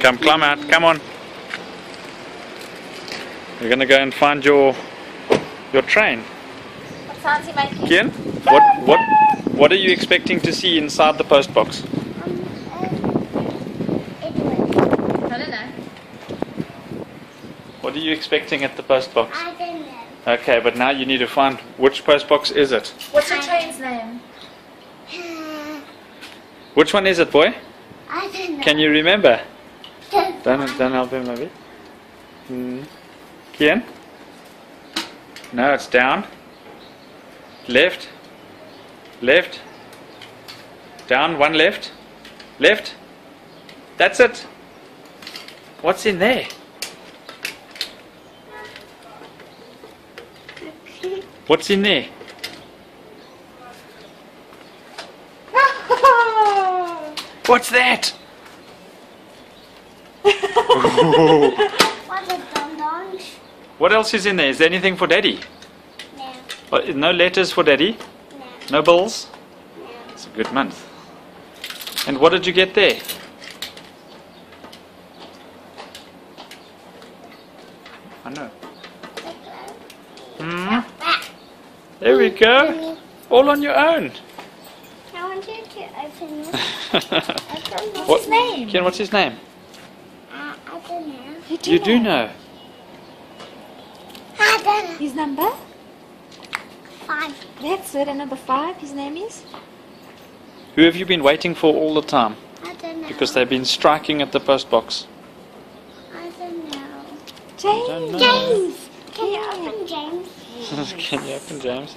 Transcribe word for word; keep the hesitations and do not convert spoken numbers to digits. Come, climb out. Come on. You're going to go and find your your train. What sounds he making? Kian, what what what are you expecting to see inside the post box? Um, um, I don't know. What are you expecting at the post box? I don't know. Okay, but now you need to find which post box is it. What's your train's name? Which one is it, boy? I don't know. Can you remember? Don't don't, don't help him a bit. Hmm. Kian? No, it's down. Left. Left. Down, one left. Left. That's it. What's in there? What's in there? What's that? What else is in there? Is there anything for Daddy? No. No letters for Daddy? No. No bills? No. It's a good month. And what did you get there? I know. Mm. There we go. All on your own. I want you to open it. What's his name? Kian, what's his name? Uh, I don't know. You do, you know. do know. His number? Five. That's it, and number five, his name is? Who have you been waiting for all the time? I don't know. Because they've been striking at the post box. I don't know. James! Don't know. James! Can yeah. you open James? Can you open James?